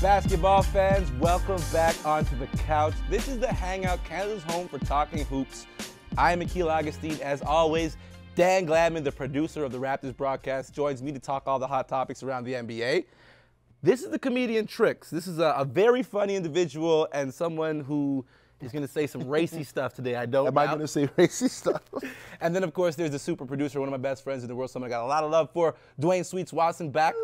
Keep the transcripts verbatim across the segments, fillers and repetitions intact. basketball fans, welcome back onto the couch. This is The Hangout, Canada's home for talking hoops. I'm Akil Augustine. As always, Dan Gladman, the producer of the Raptors broadcast, joins me to talk all the hot topics around the N B A. This is the comedian Tricks. This is a, a very funny individual and someone who is going to say some racy stuff today. I don't Am now. I going to say racy stuff? And then, of course, there's the super producer, one of my best friends in the world, someone I got a lot of love for, Dwayne Sweets-Watson, back.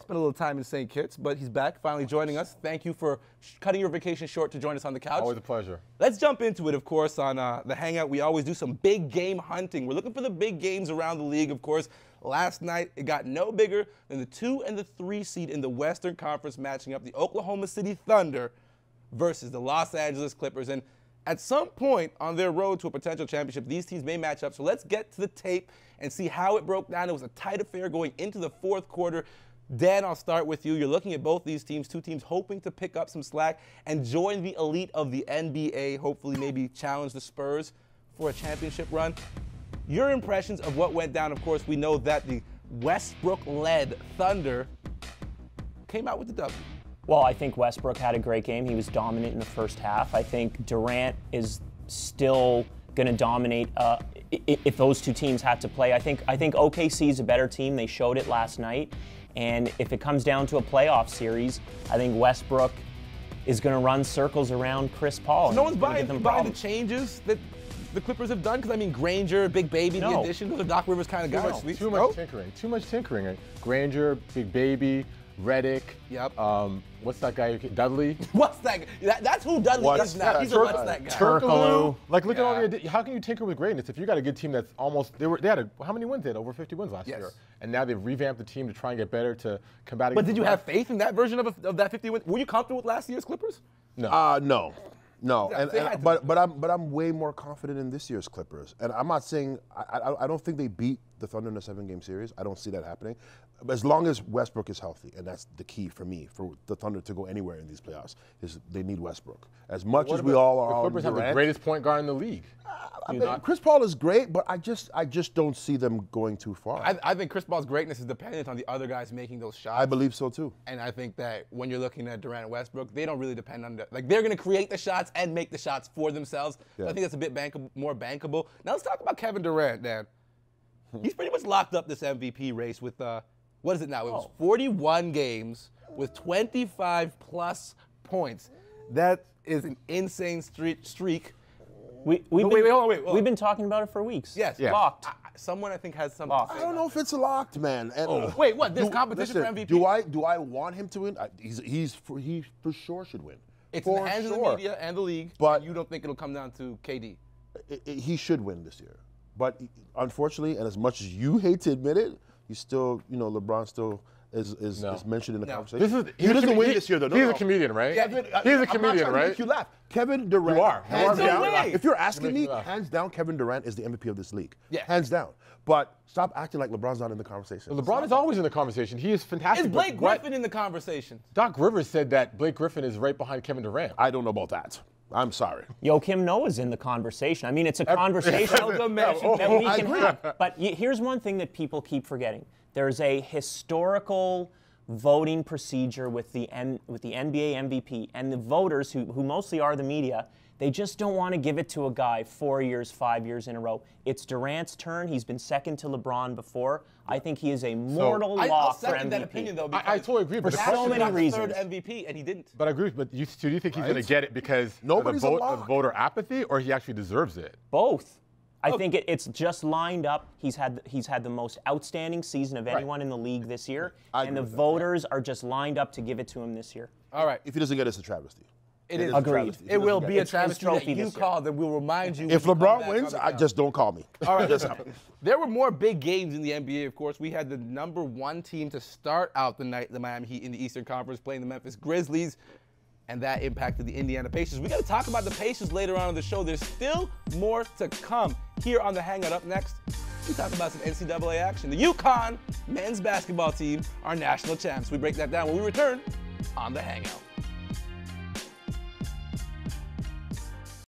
Spent a little time in Saint Kitts, but he's back, finally joining us. Thank you for sh cutting your vacation short to join us on the couch. Always a pleasure. Let's jump into it, of course, on uh, The Hangout. We always do some big game hunting. We're looking for the big games around the league, of course. Last night, it got no bigger than the two and the three seed in the Western Conference matching up the Oklahoma City Thunder versus the Los Angeles Clippers. And at some point on their road to a potential championship, these teams may match up. So let's get to the tape and see how it broke down. It was a tight affair going into the fourth quarter. Dan, I'll start with you. You're looking at both these teams, two teams hoping to pick up some slack and join the elite of the N B A, hopefully maybe challenge the Spurs for a championship run. Your impressions of what went down, of course, we know that the Westbrook-led Thunder came out with the W. Well, I think Westbrook had a great game. He was dominant in the first half. I think Durant is still going to dominate uh, if those two teams had to play. I think, I think O K C is a better team. They showed it last night. And if it comes down to a playoff series, I think Westbrook is going to run circles around Chris Paul. So no one's buying, buying the changes that the Clippers have done? Because, I mean, Granger, Big Baby, no. the addition, those are Doc Rivers kind of guys. Too much, too much tinkering. Too much tinkering. Granger, Big Baby, Redick. Yep. Um, what's that guy? Dudley. What's that guy? That, that's who Dudley what's is now. That? He's Tur a what's that guy. Turkaloo. Like, look yeah. at all the. How can you tinker with greatness if you got a good team that's almost. They were. They had a, how many wins? They had over fifty wins last yes. year. And now they've revamped the team to try and get better to combat. But did you have faith in that version of, a, of that fifty wins? Were you comfortable with last year's Clippers? No. Uh, no. No. Yeah, and, and, but but I'm but I'm way more confident in this year's Clippers. And I'm not saying I I, I don't think they beat the Thunder in a seven-game series. I don't see that happening. As long as Westbrook is healthy, and that's the key for me, for the Thunder to go anywhere in these playoffs, is they need Westbrook. As much as we all are, the Clippers have the greatest point guard in the league. Uh, I mean, Chris Paul is great, but I just I just don't see them going too far. I, I think Chris Paul's greatness is dependent on the other guys making those shots. I believe so too. And I think that when you're looking at Durant and Westbrook, they don't really depend on that. Like, they're going to create the shots and make the shots for themselves. Yeah. So I think that's a bit bankable, more bankable. Now let's talk about Kevin Durant, Dan. He's pretty much locked up this M V P race with, uh, what is it now? It was forty-one games with twenty-five plus points. That is an insane streak. We, we've, no, been, wait, wait, hold on, wait, hold on. We've been talking about it for weeks. Yes. Yeah. Locked. I, someone I think has something locked. To say I don't know if it's locked, man. And, oh. Wait, what? There's do, competition listen, for M V P? Do I, do I want him to win? I, he's, he's for, he for sure should win. It's for in the hands sure. of the media and the league, but and you don't think it'll come down to K D? It, it, he should win this year. But unfortunately, and as much as you hate to admit it, you still, you know, LeBron still is is, no. is mentioned in the no. conversation. This is, he, he doesn't win he, this year, though. No, he's no. a comedian, right? Yeah, he's I, a I'm comedian, not right? To make you laugh. Kevin Durant. You are. Hands down, down. If you're asking me, hands down, Kevin Durant is the M V P of this league. Yeah. Hands down. But stop acting like LeBron's not in the conversation. Well, LeBron is always in the conversation. He is fantastic. Is Blake Griffin in the conversation? Doc Rivers said that Blake Griffin is right behind Kevin Durant. I don't know about that. I'm sorry. Joakim Noah's in the conversation. I mean, it's a conversation that we can have. But here's one thing that people keep forgetting. There's a historical voting procedure with the, M with the N B A M V P, and the voters, who, who mostly are the media, they just don't want to give it to a guy four years, five years in a row. It's Durant's turn. He's been second to LeBron before. I think he is a mortal so, lock for M V P. I second that opinion, though, because I, I totally agree. But for so many reasons. Third M V P, and he didn't. But I agree. But you, do you think he's right. going to get it because Nobody's of the vote, of voter apathy, or he actually deserves it? Both. I okay. think it, it's just lined up. He's had he's had the most outstanding season of anyone right. in the league this year, I and the voters that, yeah. are just lined up to give it to him this year. All right. If he doesn't get it, it's a travesty. It, it is agreed. It will be a travesty trophy that you call that we'll remind you. If LeBron wins, I just don't call me. All right. There were more big games in the N B A, of course. We had the number one team to start out the night, the Miami Heat in the Eastern Conference, playing the Memphis Grizzlies, and that impacted the Indiana Pacers. We got to talk about the Pacers later on in the show. There's still more to come here on The Hangout. Up next, we talk about some N C double A action. The UConn men's basketball team are national champs. We break that down when we return on The Hangout.